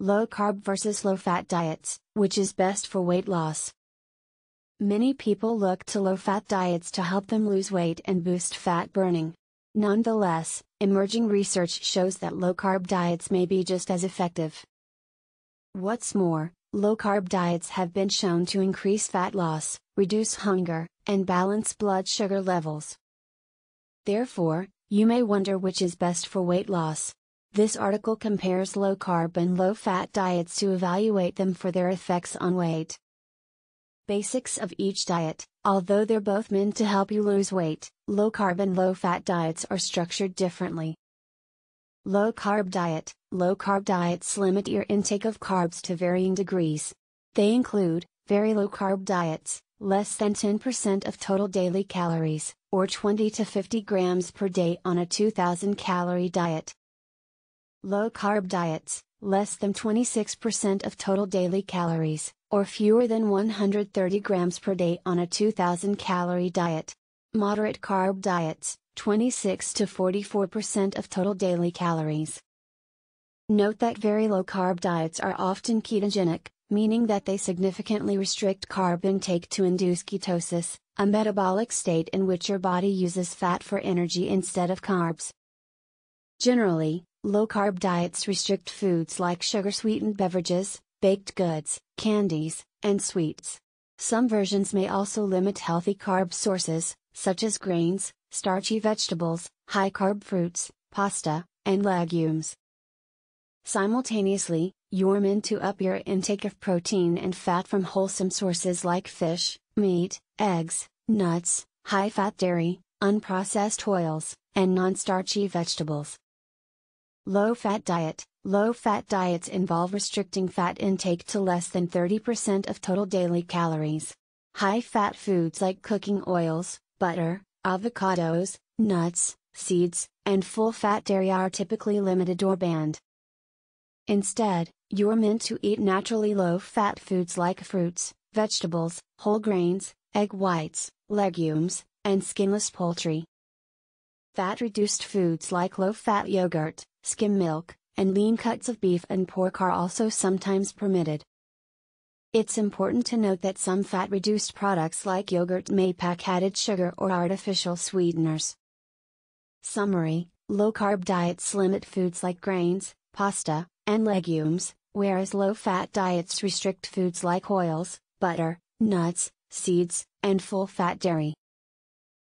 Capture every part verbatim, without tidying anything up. low-carb versus low-fat diets, which is best for weight loss. Many people look to low-fat diets to help them lose weight and boost fat burning. Nonetheless, emerging research shows that low-carb diets may be just as effective. What's more, low-carb diets have been shown to increase fat loss, reduce hunger, and balance blood sugar levels. Therefore, you may wonder which is best for weight loss. This article compares low-carb and low-fat diets to evaluate them for their effects on weight. Basics of each diet. Although they're both meant to help you lose weight, low-carb and low-fat diets are structured differently. Low-carb diet. Low-carb diets limit your intake of carbs to varying degrees. They include very low-carb diets, less than ten percent of total daily calories, or twenty to fifty grams per day on a two thousand calorie diet. Low-carb diets, less than twenty-six percent of total daily calories, or fewer than one hundred thirty grams per day on a two thousand calorie diet. Moderate carb diets, twenty-six to forty-four percent of total daily calories. Note that very low-carb diets are often ketogenic, meaning that they significantly restrict carb intake to induce ketosis, a metabolic state in which your body uses fat for energy instead of carbs. Generally, low-carb diets restrict foods like sugar-sweetened beverages, baked goods, candies, and sweets. Some versions may also limit healthy carb sources, such as grains, starchy vegetables, high-carb fruits, pasta, and legumes. Simultaneously, you're meant to up your intake of protein and fat from wholesome sources like fish, meat, eggs, nuts, high-fat dairy, unprocessed oils, and non-starchy vegetables. Low-fat diet. Low-fat diets involve restricting fat intake to less than thirty percent of total daily calories. High-fat foods like cooking oils, butter, avocados, nuts, seeds, and full-fat dairy are typically limited or banned. Instead, you're meant to eat naturally low-fat foods like fruits, vegetables, whole grains, egg whites, legumes, and skinless poultry. Fat-reduced foods like low-fat yogurt, skim milk, and lean cuts of beef and pork are also sometimes permitted. It's important to note that some fat-reduced products like yogurt may pack added sugar or artificial sweeteners. Summary: low-carb diets limit foods like grains, pasta, and legumes, whereas low-fat diets restrict foods like oils, butter, nuts, seeds, and full-fat dairy.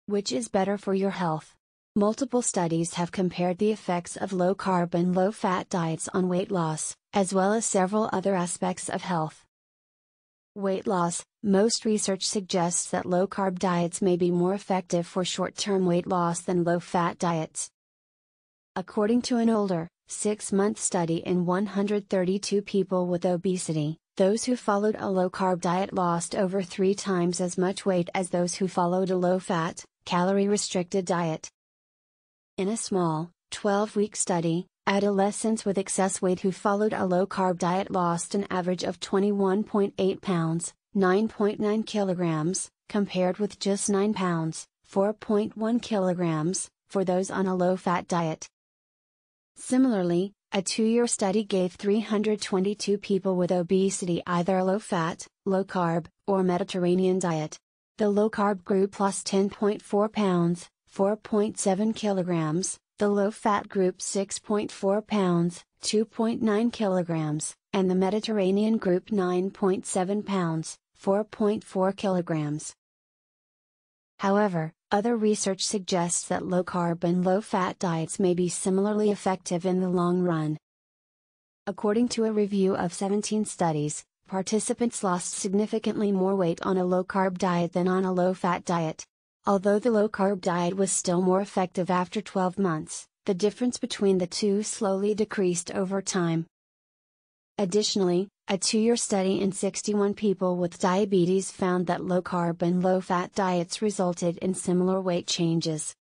Which is better for your health? Multiple studies have compared the effects of low-carb and low-fat diets on weight loss, as well as several other aspects of health. Weight loss. Most research suggests that low-carb diets may be more effective for short-term weight loss than low-fat diets. According to an older, six-month study in one hundred thirty-two people with obesity, those who followed a low-carb diet lost over three times as much weight as those who followed a low-fat, calorie-restricted diet. In a small, twelve-week study, adolescents with excess weight who followed a low-carb diet lost an average of twenty-one point eight pounds, nine point nine kilograms, compared with just nine pounds, four point one kilograms, for those on a low-fat diet. Similarly, a two-year study gave three hundred twenty-two people with obesity either a low-fat, low-carb, or Mediterranean diet. The low-carb group lost ten point four pounds, four point seven kilograms, the low-fat group six point four pounds, two point nine kilograms, and the Mediterranean group nine point seven pounds, four point four kilograms. However, other research suggests that low-carb and low-fat diets may be similarly effective in the long run. According to a review of seventeen studies, participants lost significantly more weight on a low-carb diet than on a low-fat diet. Although the low-carb diet was still more effective after twelve months, the difference between the two slowly decreased over time. Additionally, a two-year study in sixty-one people with diabetes found that low-carb and low-fat diets resulted in similar weight changes.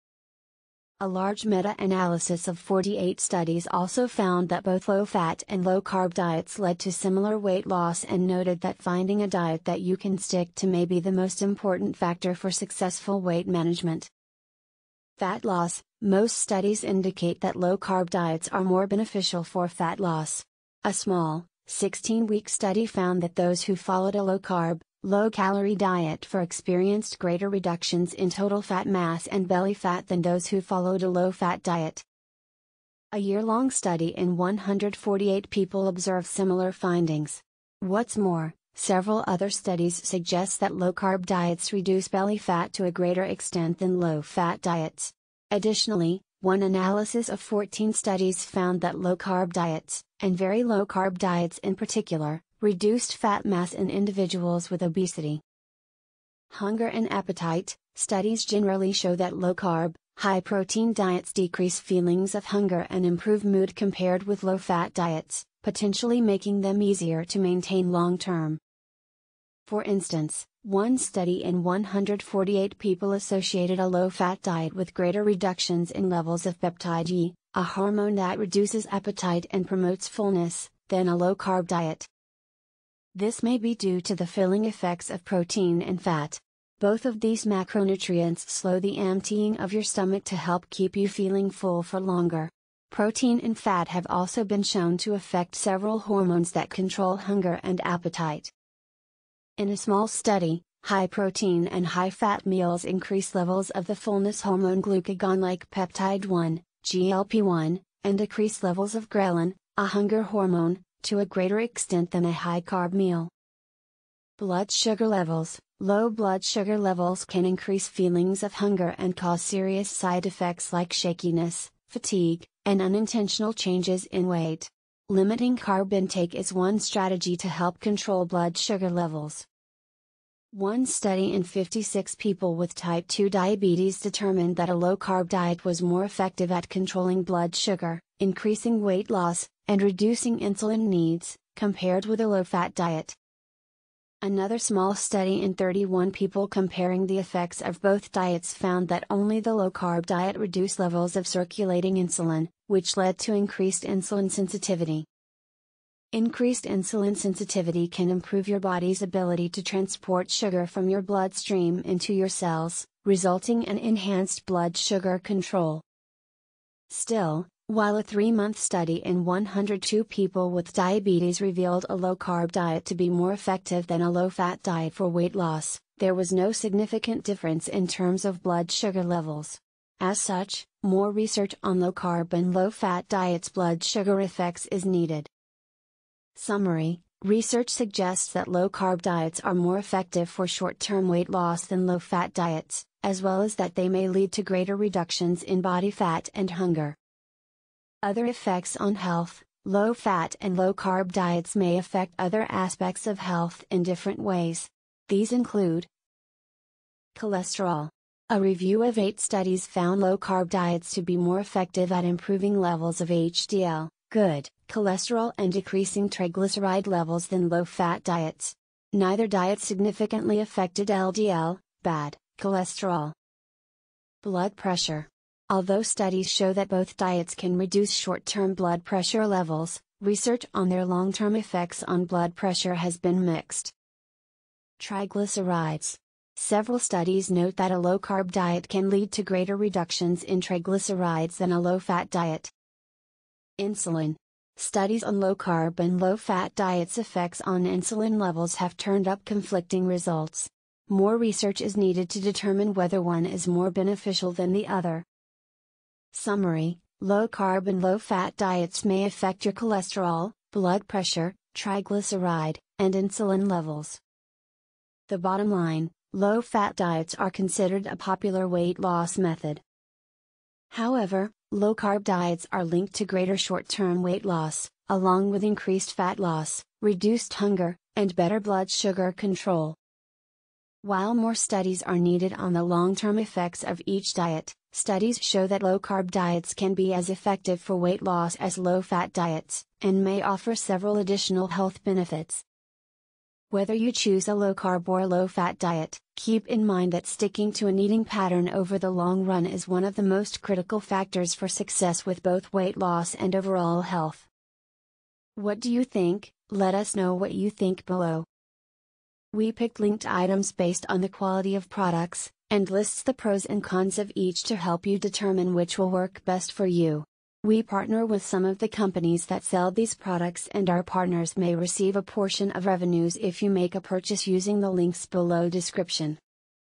A large meta-analysis of forty-eight studies also found that both low-fat and low-carb diets led to similar weight loss and noted that finding a diet that you can stick to may be the most important factor for successful weight management. Fat loss. Most studies indicate that low-carb diets are more beneficial for fat loss. A small, sixteen-week study found that those who followed a low-carb, low-calorie diet for experienced greater reductions in total fat mass and belly fat than those who followed a low-fat diet. A year-long study in one hundred forty-eight people observed similar findings. What's more, several other studies suggest that low-carb diets reduce belly fat to a greater extent than low-fat diets. Additionally, one analysis of fourteen studies found that low-carb diets, and very low-carb diets in particular, reduced fat mass in individuals with obesity. Hunger and appetite. Studies generally show that low-carb, high-protein diets decrease feelings of hunger and improve mood compared with low-fat diets, potentially making them easier to maintain long-term. For instance, one study in one hundred forty-eight people associated a low-fat diet with greater reductions in levels of peptide E, a hormone that reduces appetite and promotes fullness, than a low-carb diet. This may be due to the filling effects of protein and fat. Both of these macronutrients slow the emptying of your stomach to help keep you feeling full for longer. Protein and fat have also been shown to affect several hormones that control hunger and appetite. In a small study, high-protein and high-fat meals increase levels of the fullness hormone glucagon-like peptide one, G L P one, and decrease levels of ghrelin, a hunger hormone, to a greater extent than a high-carb meal. Blood sugar levels. Low blood sugar levels can increase feelings of hunger and cause serious side effects like shakiness, fatigue, and unintentional changes in weight. Limiting carb intake is one strategy to help control blood sugar levels. One study in fifty-six people with type two diabetes determined that a low-carb diet was more effective at controlling blood sugar, increasing weight loss, and reducing insulin needs, compared with a low-fat diet. Another small study in thirty-one people comparing the effects of both diets found that only the low-carb diet reduced levels of circulating insulin, which led to increased insulin sensitivity. Increased insulin sensitivity can improve your body's ability to transport sugar from your bloodstream into your cells, resulting in enhanced blood sugar control. Still, while a three-month study in one hundred two people with diabetes revealed a low-carb diet to be more effective than a low-fat diet for weight loss, there was no significant difference in terms of blood sugar levels. As such, more research on low-carb and low-fat diets' blood sugar effects is needed. Summary: research suggests that low-carb diets are more effective for short-term weight loss than low-fat diets, as well as that they may lead to greater reductions in body fat and hunger. Other effects on health. Low-fat and low-carb diets may affect other aspects of health in different ways. These include cholesterol. A review of eight studies found low-carb diets to be more effective at improving levels of H D L, good, cholesterol and decreasing triglyceride levels than low-fat diets. Neither diet significantly affected L D L, bad, cholesterol. Blood pressure. Although studies show that both diets can reduce short-term blood pressure levels, research on their long-term effects on blood pressure has been mixed. Triglycerides. Several studies note that a low-carb diet can lead to greater reductions in triglycerides than a low-fat diet. Insulin. Studies on low-carb and low-fat diets' effects on insulin levels have turned up conflicting results. More research is needed to determine whether one is more beneficial than the other. Summary: low-carb and low-fat diets may affect your cholesterol, blood pressure, triglyceride, and insulin levels. The bottom line: low-fat diets are considered a popular weight loss method. However, low-carb diets are linked to greater short-term weight loss, along with increased fat loss, reduced hunger, and better blood sugar control. While more studies are needed on the long-term effects of each diet, studies show that low-carb diets can be as effective for weight loss as low-fat diets, and may offer several additional health benefits. Whether you choose a low-carb or low-fat diet, keep in mind that sticking to an eating pattern over the long run is one of the most critical factors for success with both weight loss and overall health. What do you think? Let us know what you think below. We picked linked items based on the quality of products, and lists the pros and cons of each to help you determine which will work best for you. We partner with some of the companies that sell these products, and our partners may receive a portion of revenues if you make a purchase using the links below description.